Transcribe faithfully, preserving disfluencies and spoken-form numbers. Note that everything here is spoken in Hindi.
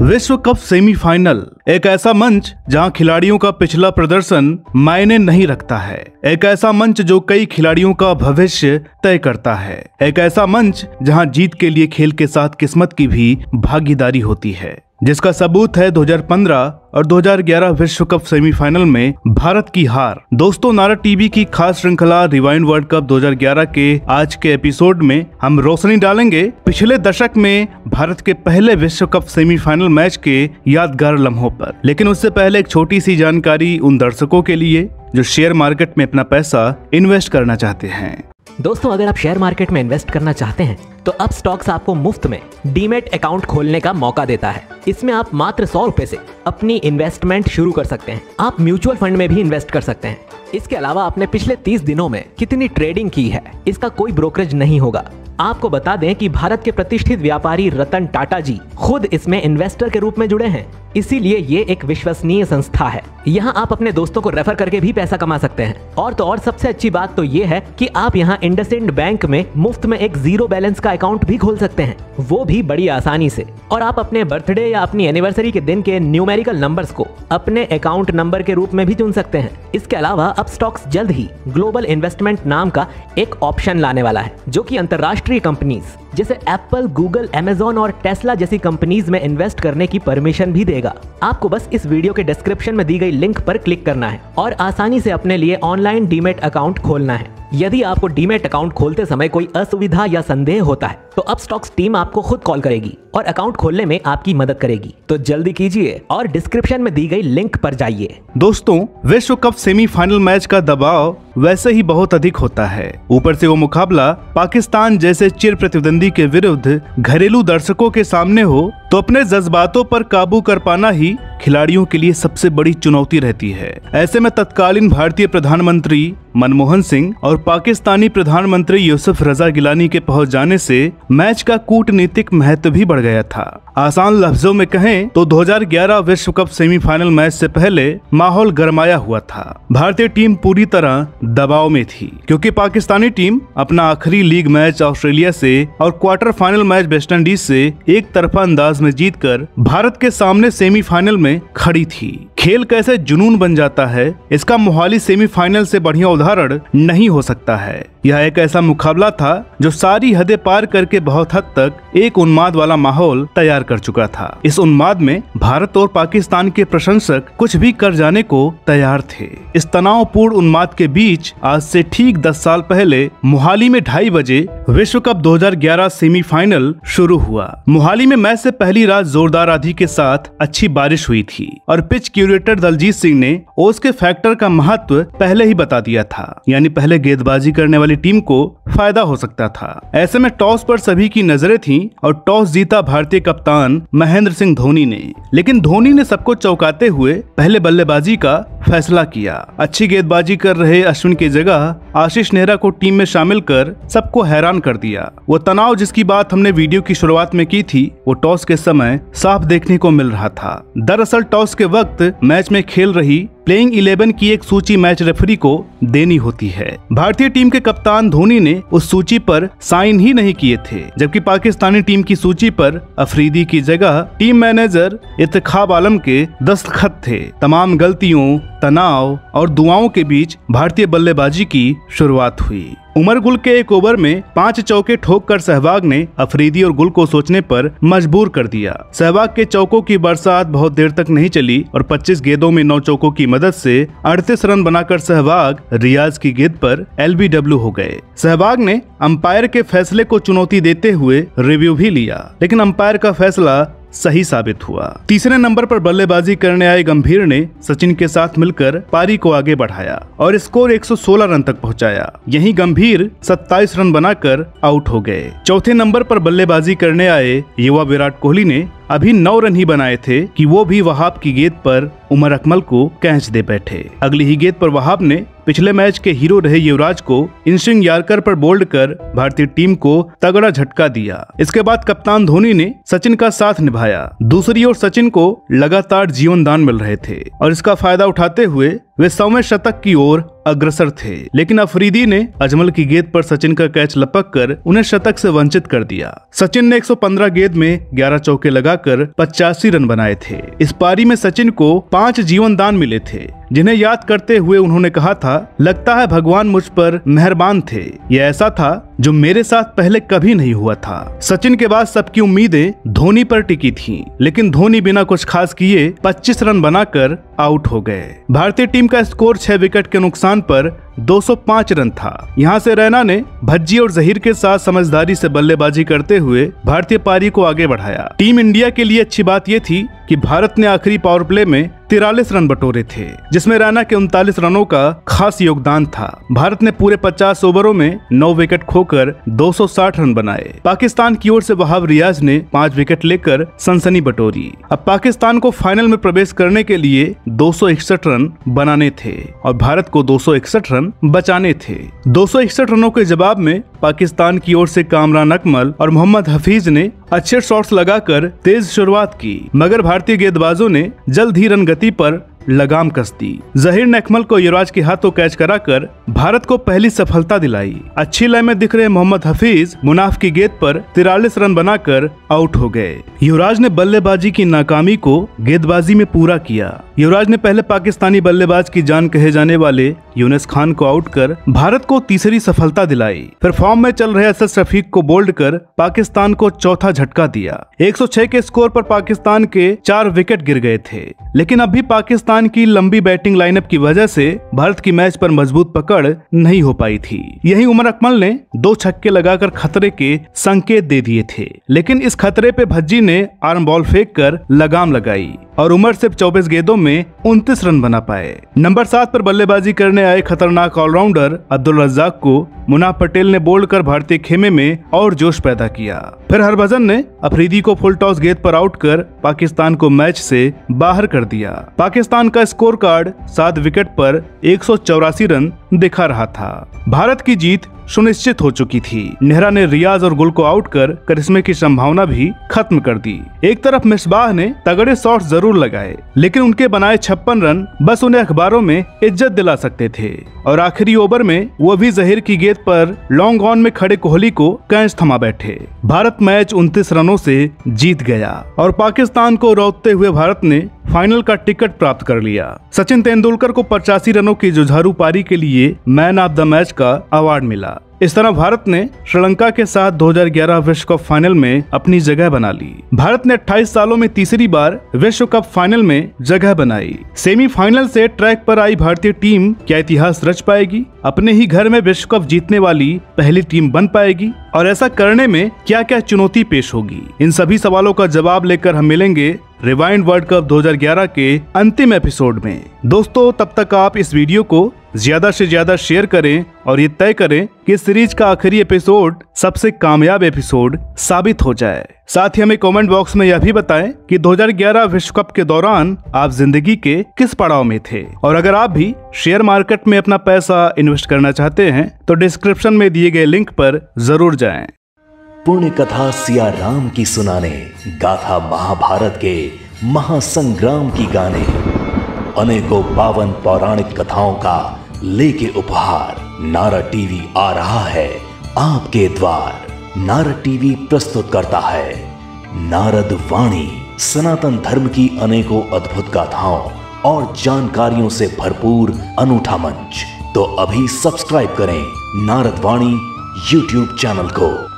विश्व कप सेमीफाइनल एक ऐसा मंच जहां खिलाड़ियों का पिछला प्रदर्शन मायने नहीं रखता है। एक ऐसा मंच जो कई खिलाड़ियों का भविष्य तय करता है। एक ऐसा मंच जहां जीत के लिए खेल के साथ किस्मत की भी भागीदारी होती है, जिसका सबूत है दो हज़ार पंद्रह और दो हज़ार ग्यारह विश्व कप सेमीफाइनल में भारत की हार। दोस्तों, नारद टीवी की खास श्रृंखला रिवाइंड वर्ल्ड कप दो हज़ार ग्यारह के आज के एपिसोड में हम रोशनी डालेंगे पिछले दशक में भारत के पहले विश्व कप सेमीफाइनल मैच के यादगार लम्हों पर। लेकिन उससे पहले एक छोटी सी जानकारी उन दर्शकों के लिए जो शेयर मार्केट में अपना पैसा इन्वेस्ट करना चाहते हैं। दोस्तों, अगर आप शेयर मार्केट में इन्वेस्ट करना चाहते हैं तो अपस्टॉक्स आपको मुफ्त में डीमेट अकाउंट खोलने का मौका देता है। इसमें आप मात्र सौ रुपए से अपनी इन्वेस्टमेंट शुरू कर सकते हैं। आप म्यूचुअल फंड में भी इन्वेस्ट कर सकते हैं। इसके अलावा आपने पिछले तीस दिनों में कितनी ट्रेडिंग की है इसका कोई ब्रोकरेज नहीं होगा। आपको बता दें कि भारत के प्रतिष्ठित व्यापारी रतन टाटा जी खुद इसमें इन्वेस्टर के रूप में जुड़े हैं, इसीलिए ये एक विश्वसनीय संस्था है। यहाँ आप अपने दोस्तों को रेफर करके भी पैसा कमा सकते हैं। और तो और सबसे अच्छी बात तो ये है कि आप यहाँ इंडसइंड बैंक में मुफ्त में एक जीरो बैलेंस का अकाउंट भी खोल सकते हैं, वो भी बड़ी आसानी से। और आप अपने बर्थडे या अपनी एनिवर्सरी के दिन के न्यूमेरिकल नंबर्स को अपने अकाउंट नंबर के रूप में भी चुन सकते हैं। इसके अलावा अपस्टॉक्स जल्द ही ग्लोबल इन्वेस्टमेंट नाम का एक ऑप्शन लाने वाला है, जो की अंतर्राष्ट्रीय कंपनीज जैसे एप्पल, गूगल, अमेजोन और टेस्ला जैसी कंपनीज में इन्वेस्ट करने की परमिशन भी देगा। आपको बस इस वीडियो के डिस्क्रिप्शन में दी गई लिंक पर क्लिक करना है और आसानी से अपने लिए ऑनलाइन डीमेट अकाउंट खोलना है। यदि आपको डीमेट अकाउंट खोलते समय कोई असुविधा या संदेह होता है तो अपस्टॉक्स टीम आपको खुद कॉल करेगी और अकाउंट खोलने में आपकी मदद करेगी। तो जल्दी कीजिए और डिस्क्रिप्शन में दी गई लिंक पर जाइए। दोस्तों, विश्व कप सेमीफाइनल मैच का दबाव वैसे ही बहुत अधिक होता है, ऊपर से वो मुकाबला पाकिस्तान जैसे चिर प्रतिद्वंदी के विरुद्ध घरेलू दर्शकों के सामने हो तो अपने जज्बातों पर काबू कर पाना ही खिलाड़ियों के लिए सबसे बड़ी चुनौती रहती है। ऐसे में तत्कालीन भारतीय प्रधानमंत्री मनमोहन सिंह और पाकिस्तानी प्रधानमंत्री यूसुफ रजा गिलानी के पहुंच जाने से मैच का कूटनीतिक महत्व भी बढ़ गया था। आसान लफ्जों में कहें तो दो हज़ार ग्यारह विश्व कप सेमीफाइनल मैच से पहले माहौल गरमाया हुआ था। भारतीय टीम पूरी तरह दबाव में थी, क्योंकि पाकिस्तानी टीम अपना आखिरी लीग मैच ऑस्ट्रेलिया से और क्वार्टर फाइनल मैच वेस्टइंडीज से एक तरफा अंदाज में जीतकर भारत के सामने सेमीफाइनल में खड़ी थी। खेल कैसे जुनून बन जाता है, इसका मोहाली सेमीफाइनल से बढ़िया उदाहरण नहीं हो सकता है। यह एक ऐसा मुकाबला था जो सारी हदें पार करके बहुत हद तक एक उन्माद वाला माहौल तैयार कर चुका था। इस उन्माद में भारत और पाकिस्तान के प्रशंसक कुछ भी कर जाने को तैयार थे। इस तनावपूर्ण उन्माद के बीच आज से ठीक दस साल पहले मोहाली में ढाई बजे विश्व कप दो हज़ार ग्यारह सेमीफाइनल शुरू हुआ। मोहाली में मैच से पहली रात जोरदार आंधी के साथ अच्छी बारिश हुई थी और पिच क्यूरेटर दलजीत सिंह ने ओस के फैक्टर का महत्व पहले ही बता दिया था, यानी पहले गेंदबाजी करने वाली टीम को फायदा हो सकता था। ऐसे में टॉस पर सभी की नजरें थीं और टॉस जीता भारतीय कप्तान महेंद्र सिंह धोनी ने। लेकिन धोनी ने सबको चौंकाते हुए पहले बल्लेबाजी का फैसला किया। अच्छी गेंदबाजी कर रहे अश्विन की जगह आशीष नेहरा को टीम में शामिल कर सबको हैरान कर दिया। वो तनाव जिसकी बात हमने वीडियो की शुरुआत में की थी, वो टॉस के समय साफ देखने को मिल रहा था। दरअसल टॉस के वक्त मैच में खेल रही प्लेइंग इलेवन की एक सूची मैच रेफरी को देनी होती है। भारतीय टीम के कप्तान धोनी ने उस सूची पर साइन ही नहीं किए थे, जबकि पाकिस्तानी टीम की सूची पर अफरीदी की जगह टीम मैनेजर इफ्तिखार आलम के दस्तखत थे। तमाम गलतियों, तनाव और दुआओं के बीच भारतीय बल्लेबाजी की शुरुआत हुई। उमर गुल के एक ओवर में पांच चौके ठोककर सहवाग ने अफरीदी और गुल को सोचने पर मजबूर कर दिया। सहवाग के चौकों की बरसात बहुत देर तक नहीं चली और पच्चीस गेंदों में नौ चौकों की मदद से अड़तीस रन बनाकर सहवाग रियाज की गेंद पर एलबीडब्ल्यू हो गए। सहवाग ने अंपायर के फैसले को चुनौती देते हुए रिव्यू भी लिया, लेकिन अंपायर का फैसला सही साबित हुआ। तीसरे नंबर पर बल्लेबाजी करने आए गंभीर ने सचिन के साथ मिलकर पारी को आगे बढ़ाया और स्कोर एक सौ सोलह रन तक पहुंचाया। यहीं गंभीर सत्ताईस रन बनाकर आउट हो गए। चौथे नंबर पर बल्लेबाजी करने आए युवा विराट कोहली ने अभी नौ रन ही बनाए थे कि वो भी वहाब की गेंद पर उमर अकमल को कैच दे बैठे। अगली ही गेंद पर वहाब ने पिछले मैच के हीरो रहे युवराज को इन स्विंग यार्कर पर बोल्ड कर भारतीय टीम को तगड़ा झटका दिया। इसके बाद कप्तान धोनी ने सचिन का साथ निभाया। दूसरी ओर सचिन को लगातार जीवनदान मिल रहे थे और इसका फायदा उठाते हुए वे सौवें शतक की ओर अग्रसर थे, लेकिन अफरीदी ने अजमल की गेंद पर सचिन का कैच लपककर उन्हें शतक से वंचित कर दिया। सचिन ने एक सौ पंद्रह गेंद में ग्यारह चौके लगाकर पचासी रन बनाए थे। इस पारी में सचिन को पांच जीवन दान मिले थे, जिन्हें याद करते हुए उन्होंने कहा था, लगता है भगवान मुझ पर मेहरबान थे। यह ऐसा था जो मेरे साथ पहले कभी नहीं हुआ था। सचिन के बाद सबकी उम्मीदें धोनी पर टिकी थीं, लेकिन धोनी बिना कुछ खास किए पच्चीस रन बनाकर आउट हो गए। भारतीय टीम का स्कोर छह विकेट के नुकसान पर दो सौ पाँच रन था। यहां से रैना ने भज्जी और जहीर के साथ समझदारी से बल्लेबाजी करते हुए भारतीय पारी को आगे बढ़ाया। टीम इंडिया के लिए अच्छी बात यह थी कि भारत ने आखिरी पावर प्ले में तिरालीस रन बटोरे थे, जिसमें रैना के उनतालीस रनों का खास योगदान था। भारत ने पूरे पचास ओवरों में नौ विकेट खोकर दो सौ साठ रन बनाए। पाकिस्तान की ओर से वहाब रियाज ने पाँच विकेट लेकर सनसनी बटोरी। अब पाकिस्तान को फाइनल में प्रवेश करने के लिए दो सौ इकसठ रन बनाने थे और भारत को दो सौ इकसठ रन बचाने थे। दो सौ इकसठ रनों के जवाब में पाकिस्तान की ओर से कामरान अकमल और मोहम्मद हफीज ने अच्छे शॉट्स लगाकर तेज शुरुआत की, मगर भारतीय गेंदबाजों ने जल्द ही रन गति पर लगाम कस दी। जहीर ने अकमल को युवराज के हाथों कैच कराकर भारत को पहली सफलता दिलाई। अच्छी लय में दिख रहे मोहम्मद हफीज मुनाफ की गेंद पर तिरालीस रन बनाकर आउट हो गए। युवराज ने बल्लेबाजी की नाकामी को गेंदबाजी में पूरा किया। युवराज ने पहले पाकिस्तानी बल्लेबाज की जान कहे जाने वाले यूनिस खान को आउट कर भारत को तीसरी सफलता दिलाई। फिर फॉर्म में चल रहे असद शफीक को बोल्ड कर पाकिस्तान को चौथा झटका दिया। एक सौ छह के स्कोर पर पाकिस्तान के चार विकेट गिर गए थे, लेकिन अभी पाकिस्तान की लंबी बैटिंग लाइनअप की वजह से भारत की मैच पर मजबूत पकड़ नहीं हो पाई थी। यही उमर अकमल ने दो छक्के लगाकर खतरे के संकेत दे दिए थे, लेकिन इस खतरे पे भज्जी ने आर्म बॉल फेंक कर लगाम लगाई और उमर सिर्फ चौबीस गेंदों में उनतीस रन बना पाए। नंबर सात पर बल्लेबाजी करने आए खतरनाक ऑलराउंडर अब्दुल रज्जाक को मुनाफ पटेल ने बोल्ड कर भारतीय खेमे में और जोश पैदा किया। फिर हरभजन ने अफरीदी को फुल टॉस गेंद पर आउट कर पाकिस्तान को मैच से बाहर कर दिया। पाकिस्तान का स्कोर कार्ड सात विकेट पर एक सौ चौरासी रन दिखा रहा था। भारत की जीत सुनिश्चित हो चुकी थी। नेहरा ने रियाज और गुल को आउट कर करिश्मे की संभावना भी खत्म कर दी। एक तरफ मिसबाह ने तगड़े शॉट्स जरूर लगाए, लेकिन उनके बनाए छप्पन रन बस उन्हें अखबारों में इज्जत दिला सकते थे। और आखिरी ओवर में वो भी जहीर की गेंद पर लॉन्ग ऑन में खड़े कोहली को कैच थमा बैठे। भारत मैच उनतीस रनों से जीत गया और पाकिस्तान को रौंदते हुए भारत ने फाइनल का टिकट प्राप्त कर लिया। सचिन तेंदुलकर को पचासी रनों की जुझारू पारी के लिए मैन ऑफ द मैच का अवार्ड मिला। इस तरह भारत ने श्रीलंका के साथ दो हज़ार ग्यारह विश्व कप फाइनल में अपनी जगह बना ली। भारत ने अट्ठाईस सालों में तीसरी बार विश्व कप फाइनल में जगह बनाई। सेमीफाइनल से ट्रैक पर आई भारतीय टीम क्या इतिहास रच पाएगी? अपने ही घर में विश्व कप जीतने वाली पहली टीम बन पाएगी? और ऐसा करने में क्या क्या चुनौती पेश होगी? इन सभी सवालों का जवाब लेकर हम मिलेंगे रिवाइंड वर्ल्ड कप दो हज़ार ग्यारह के अंतिम एपिसोड में। दोस्तों, तब तक आप इस वीडियो को ज्यादा से ज्यादा शेयर करें और ये तय करें कि सीरीज का आखिरी एपिसोड सबसे कामयाब एपिसोड साबित हो जाए। साथ ही हमें कमेंट बॉक्स में यह भी बताएं कि दो हज़ार ग्यारह विश्व कप के दौरान आप जिंदगी के किस पड़ाव में थे। और अगर आप भी शेयर मार्केट में अपना पैसा इन्वेस्ट करना चाहते हैं तो डिस्क्रिप्शन में दिए गए लिंक पर जरूर जाएं। पुण्य कथा सिया राम की सुनाने, गाथा महाभारत के महासंग्राम की गाने, अनेकों पावन पौराणिक कथाओं का लेके उपहार नारद टीवी आ रहा है आपके द्वार। नारद टीवी प्रस्तुत करता है नारद वाणी, सनातन धर्म की अनेकों अद्भुत गाथाओं और जानकारियों से भरपूर अनूठा मंच। तो अभी सब्सक्राइब करें नारद वाणी यूट्यूब चैनल को।